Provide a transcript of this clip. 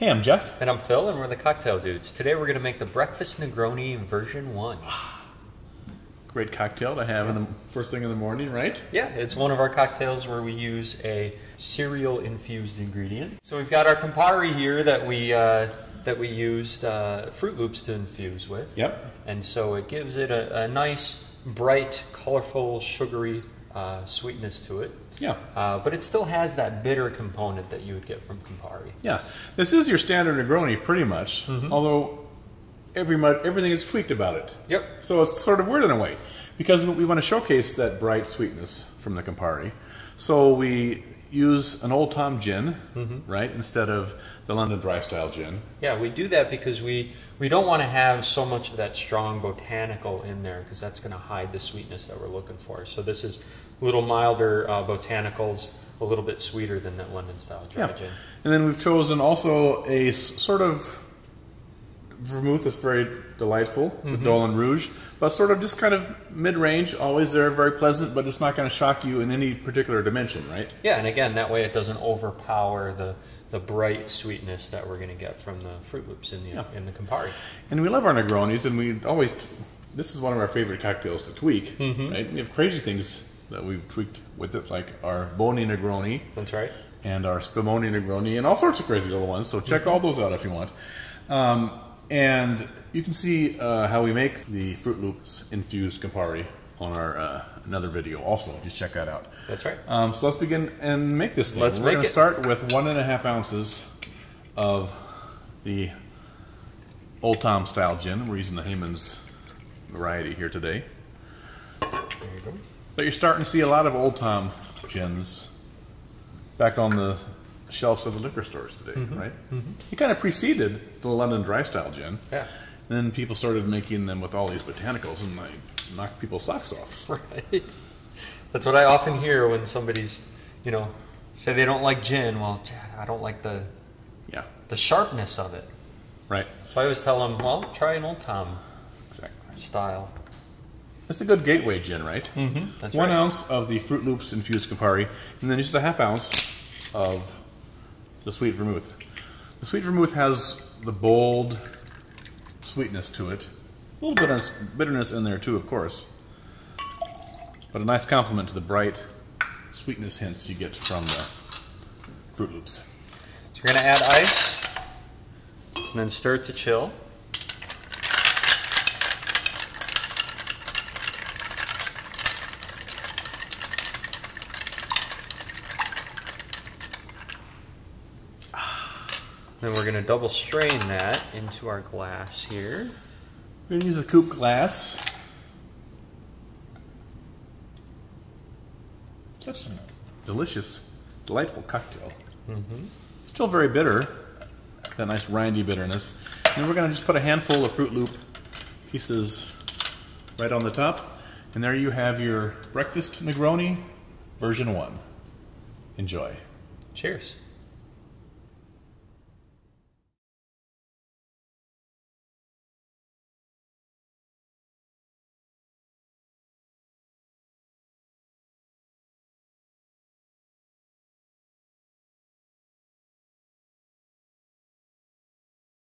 Hey, I'm Jeff. And I'm Phil, and we're the Cocktail Dudes. Today we're going to make the Breakfast Negroni version 1. Great cocktail to have in the first thing in the morning, right? Yeah, it's one of our cocktails where we use a cereal-infused ingredient. So we've got our Campari here that we used Froot Loops to infuse with. Yep. And so it gives it a nice, bright, colorful, sugary sweetness to it. Yeah. But it still has that bitter component that you would get from Campari. Yeah. This is your standard Negroni, pretty much, although everything is tweaked about it. Yep. So it's sort of weird in a way, because we want to showcase that bright sweetness from the Campari. So we use an Old Tom gin, right, instead of the London Dry style gin. Yeah, we do that because we don't want to have so much of that strong botanical in there, because that's going to hide the sweetness that we're looking for. So this is a little milder botanicals, a little bit sweeter than that London style dry gin. And then we've chosen also a sort of vermouth that's very delightful, with Dolin Rouge, but sort of just kind of mid-range, always there, very pleasant, but it's not going to shock you in any particular dimension, right? Yeah, and again, that way it doesn't overpower the bright sweetness that we're going to get from the Froot Loops in the Campari. And we love our Negronis, and we always, this is one of our favorite cocktails to tweak, right? We have crazy things that we've tweaked with it, like our Boney Negroni. That's right. And our Spimoni Negroni, and all sorts of crazy little ones, so check all those out if you want. And you can see how we make the Froot Loops infused Campari on our another video. Also, just check that out. That's right. So let's begin and make this thing. We're going to start with 1.5 ounces of the Old Tom style gin. We're using the Hayman's variety here today. There you go. But you're starting to see a lot of Old Tom gins back on the shelves of the liquor stores today, right? It kind of preceded the London Dry style gin. Yeah. And then people started making them with all these botanicals, and like knocked people's socks off. Right. That's what I often hear when somebody's, you know, say they don't like gin. Well, I don't like the sharpness of it. Right. So I always tell them, well, try an Old Tom style. It's a good gateway gin, right? That's right. 1 ounce of the Froot Loops infused Campari, and then just a 1/2 ounce of the sweet vermouth. The sweet vermouth has the bold sweetness to it. A little bit of bitterness in there too, of course. But a nice complement to the bright sweetness hints you get from the Froot Loops. So you're going to add ice, and then stir it to chill. Then we're going to double strain that into our glass here. We're going to use a coupe glass. Such a delicious, delightful cocktail. Still very bitter, that nice rindy bitterness. And then we're going to just put a handful of Froot Loop pieces right on the top. And there you have your Breakfast Negroni version 1. Enjoy. Cheers.